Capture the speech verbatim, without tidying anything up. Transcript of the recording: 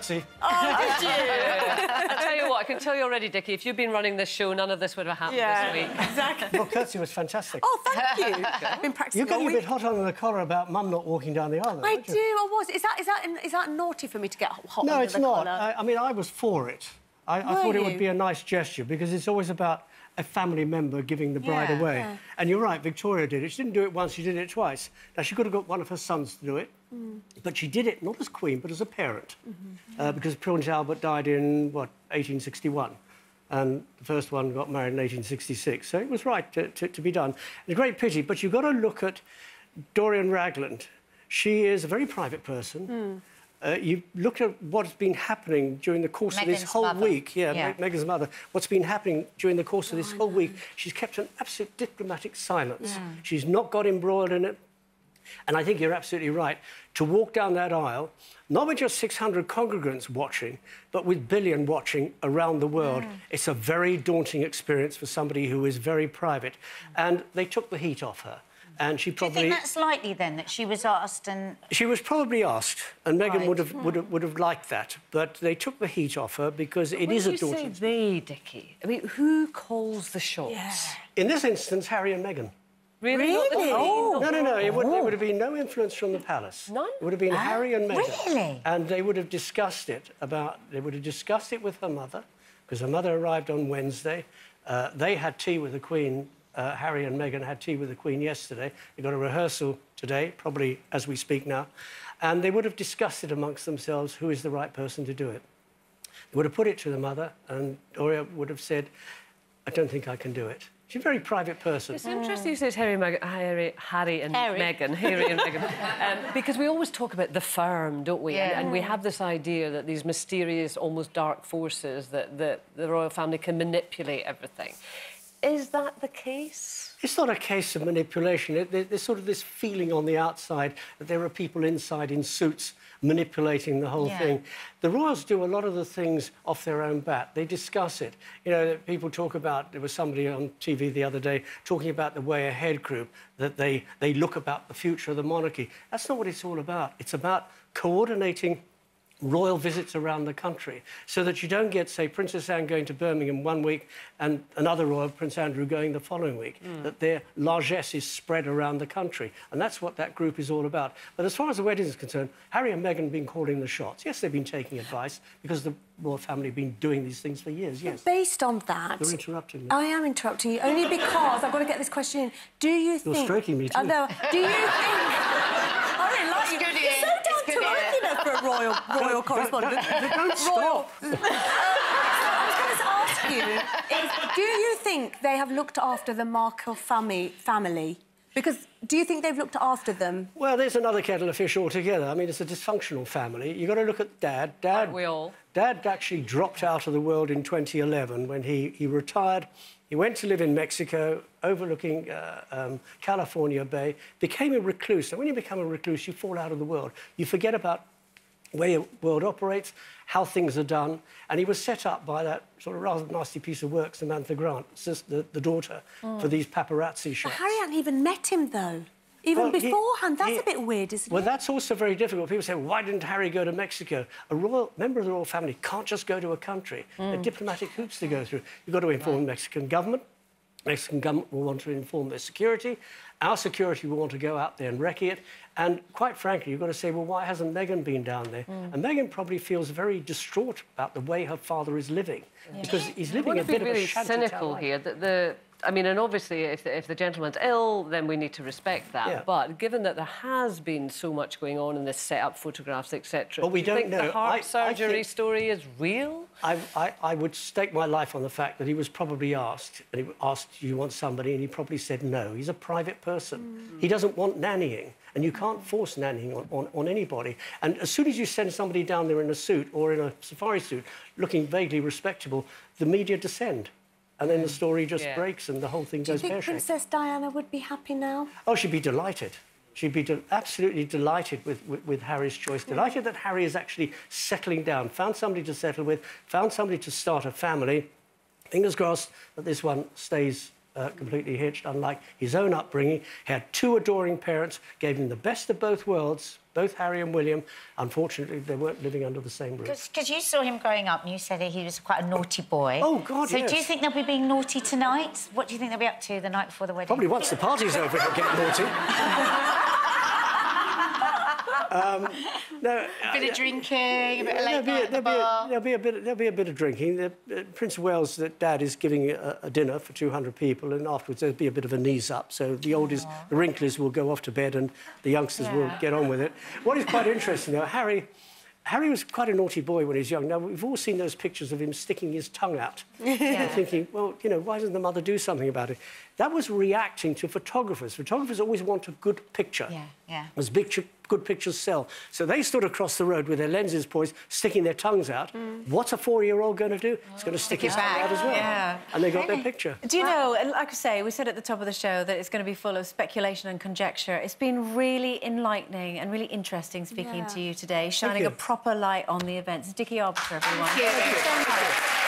curtsy. Oh, did you? I tell you what, I can tell you already, Dickie, if you'd been running this show, none of this would have happened yeah, this week. Exactly. Well, curtsy was fantastic. Oh, thank you. I've been practising. You're getting a bit hot on the collar about mum not walking down the aisle. I do. You? I was. Is that is that is that naughty for me to get hot? No, it's not. I, I mean, I was for it. I, I thought you? it would be a nice gesture because it's always about a family member giving the bride yeah, away. Yeah. And you're right, Victoria did it. She didn't do it once, she did it twice. Now, she could have got one of her sons to do it, mm. but she did it not as queen, but as a parent. Mm-hmm. uh, because Prince Albert died in, what, eighteen sixty-one. And the first one got married in eighteen sixty-six. So it was right to, to, to be done. It's a great pity, but you've got to look at Doria Ragland. She is a very private person. Mm. Uh, you look at what's been happening during the course Meghan's of this whole mother. week. Yeah, yeah. Me Meghan's mother. What's been happening during the course of this oh, whole week. She's kept an absolute diplomatic silence. Yeah. She's not got embroiled in it. And I think you're absolutely right. To walk down that aisle, not with just six hundred congregants watching, but with billion watching around the world, yeah. it's a very daunting experience for somebody who is very private. And they took the heat off her. And she probably... Do you think that's likely, then, that she was asked and... She was probably asked, and Meghan right. would, have, would, have, would have liked that, but they took the heat off her because but it is a daunting... When you say they, Dickie, I mean, who calls the shots? Yeah. In this instance, Harry and Meghan. Really? really? Oh. No, no, no, it would, there would have been no influence from the palace. None? It would have been oh, Harry and Meghan. Really? And they would have discussed it about... They would have discussed it with her mother, because her mother arrived on Wednesday. Uh, they had tea with the Queen... Uh, Harry and Meghan had tea with the Queen yesterday. They got a rehearsal today, probably as we speak now. And they would have discussed it amongst themselves, who is the right person to do it. They would have put it to the mother, and Doria would have said, I don't think I can do it. She's a very private person. It's interesting you say Harry and Meghan, Harry, Harry and Harry. Meghan, Harry and Meghan, um, because we always talk about the firm, don't we? Yeah. And, and we have this idea that these mysterious, almost dark forces that, that the royal family can manipulate everything. Is that the case? It's not a case of manipulation. It, there, there's sort of this feeling on the outside that there are people inside in suits manipulating the whole yeah. thing. The royals do a lot of the things off their own bat. They discuss it. You know, people talk about... There was somebody on T V the other day talking about the Way Ahead group, that they, they look about the future of the monarchy. That's not what it's all about. It's about coordinating royal visits around the country so that you don't get, say, Princess Anne going to Birmingham one week and another royal, Prince Andrew, going the following week, mm. that their largesse is spread around the country. And that's what that group is all about. But as far as the wedding is concerned, Harry and Meghan have been calling the shots. Yes, they've been taking advice because the royal family have been doing these things for years, yes. But based on that... You're interrupting me. I am interrupting you, only because I've got to get this question in. Do you think... You're stroking me, too. I know. Do you think... I really like you. Good You're so down to earth, you know, for a royal... royal Royal correspondent. Don't, don't stop. um, so I was going to ask you, is, do you think they have looked after the Markle fami family? Because do you think they've looked after them? Well, there's another kettle of fish altogether. I mean, it's a dysfunctional family. You've got to look at Dad. Dad, we all. Dad actually dropped out of the world in twenty eleven when he, he retired. He went to live in Mexico, overlooking uh, um, California Bay, became a recluse. And when you become a recluse, you fall out of the world. You forget about... way the world operates, how things are done. And he was set up by that sort of rather nasty piece of work, Samantha Grant, the, the daughter, mm. for these paparazzi shots. But Harry hadn't even met him, though. Even well, beforehand, he, that's he, a bit weird, isn't well, it? Well, that's also very difficult. People say, why didn't Harry go to Mexico? A royal member of the royal family can't just go to a country. Mm. There are diplomatic hoops to go through. You've got to inform right. the Mexican government. The Mexican government will want to inform their security. Our security will want to go out there and wreck it. And, quite frankly, you've got to say, well, why hasn't Meghan been down there? Mm. And Meghan probably feels very distraught about the way her father is living, yeah. because he's living a bit really of a shanty town. It's cynical here. That the, I mean, and obviously, if the, if the gentleman's ill, then we need to respect that. Yeah. But given that there has been so much going on in this set-up, photographs, et cetera, well, we do don't you think know. the heart I, surgery I think... story is real? I, I, I would stake my life on the fact that he was probably asked, and he asked, do you want somebody? And he probably said no. He's a private person. Mm. He doesn't want nannying. And you can't force nannying on, on, on anybody. And as soon as you send somebody down there in a suit or in a safari suit looking vaguely respectable, the media descend. And then the story just yeah. breaks and the whole thing goes pear-shaped. Do you think Princess Diana would be happy now? Oh, she'd be delighted. She'd be de absolutely delighted with, with, with Harry's choice, delighted that Harry is actually settling down, found somebody to settle with, found somebody to start a family. Fingers crossed that this one stays... Uh, completely hitched, unlike his own upbringing. He had two adoring parents, gave him the best of both worlds, both Harry and William, unfortunately, they weren't living under the same roof. Because you saw him growing up and you said that he was quite a naughty boy. Oh, God, So yes. do you think they'll be being naughty tonight? What do you think they'll be up to the night before the wedding? Probably once the party's over, they'll get naughty. Um, no, a bit uh, of drinking, a bit of late night at the bar. There'll be a bit. There'll be a bit of drinking. The, uh, Prince of Wales, the dad, is giving a, a dinner for two hundred people, and afterwards there'll be a bit of a knees up. So the oldies, Aww. the wrinklies, will go off to bed, and the youngsters yeah. will get on with it. What is quite interesting, though, Harry. Harry was quite a naughty boy when he was young. Now, we've all seen those pictures of him sticking his tongue out, yeah. thinking, well, you know, why doesn't the mother do something about it? That was reacting to photographers. Photographers always want a good picture. Yeah, yeah. As picture, good pictures sell. So they stood across the road with their lenses poised, sticking their tongues out. Mm. What's a four-year-old going to do? Oh. It's going to stick his tongue out as well. Yeah. And they got really? their picture. Do you wow. know, like I say, we said at the top of the show that it's going to be full of speculation and conjecture. It's been really enlightening and really interesting speaking yeah. to you today, shining a proper light on the events. Dickie Arbiter, everyone. Thank you. Thank you so much.